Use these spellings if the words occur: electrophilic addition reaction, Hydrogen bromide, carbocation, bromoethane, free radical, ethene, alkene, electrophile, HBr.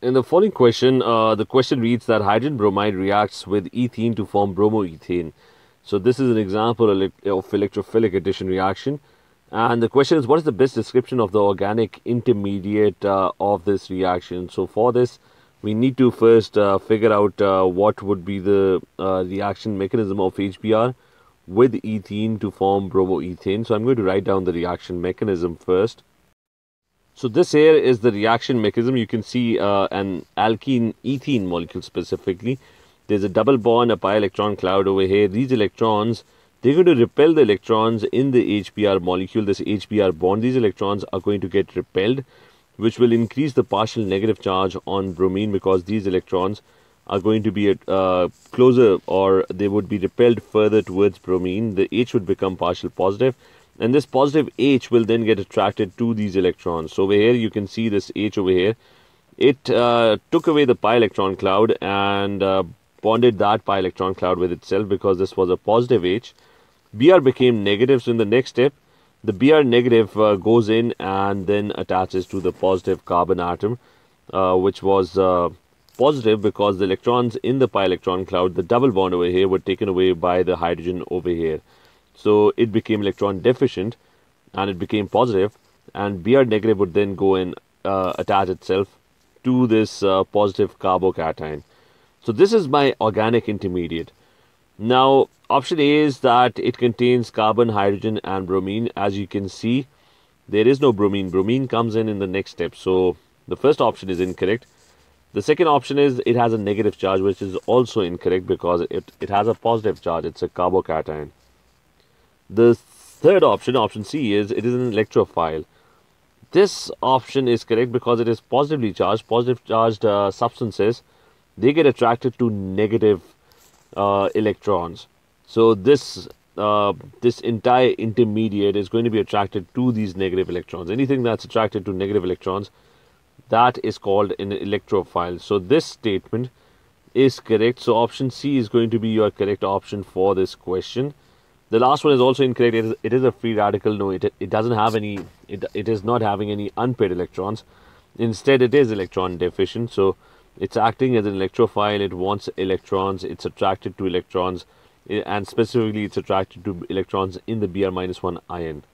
In the following question, the question reads that hydrogen bromide reacts with ethene to form bromoethane. So this is an example of electrophilic addition reaction. And the question is, what is the best description of the organic intermediate of this reaction? So for this, we need to first figure out what would be the reaction mechanism of HBr with ethene to form bromoethane. So I'm going to write down the reaction mechanism first. So this here is the reaction mechanism. You can see an alkene ethene molecule specifically. There's a double bond, a pi electron cloud over here. These electrons, they're going to repel the electrons in the HBr molecule, this HBr bond. These electrons are going to get repelled, which will increase the partial negative charge on bromine because these electrons are going to be closer, or they would be repelled further towards bromine. The H would become partial positive. And this positive H will then get attracted to these electrons. So over here, you can see this H over here. It took away the pi electron cloud and bonded that pi electron cloud with itself because this was a positive H. Br became negative. So in the next step, the Br negative goes in and then attaches to the positive carbon atom, which was positive because the electrons in the pi electron cloud, the double bond over here, were taken away by the hydrogen over here. So it became electron deficient and it became positive, and Br negative would then go and attach itself to this positive carbocation. So this is my organic intermediate. Now option A is that it contains carbon, hydrogen and bromine. As you can see, there is no bromine. Bromine comes in the next step. So the first option is incorrect. The second option is it has a negative charge, which is also incorrect because it has a positive charge. It's a carbocation. The third option, option C, is it is an electrophile. This option is correct because it is positively charged. Positive charged substances, they get attracted to negative electrons. So this entire intermediate is going to be attracted to these negative electrons. Anything that's attracted to negative electrons, that is called an electrophile. So this statement is correct. So option C is going to be your correct option for this question. The last one is also incorrect. It is a free radical. No, it doesn't have any, it is not having any unpaired electrons. Instead, it is electron deficient. So it's acting as an electrophile. It wants electrons. It's attracted to electrons. And specifically, it's attracted to electrons in the Br-1 ion.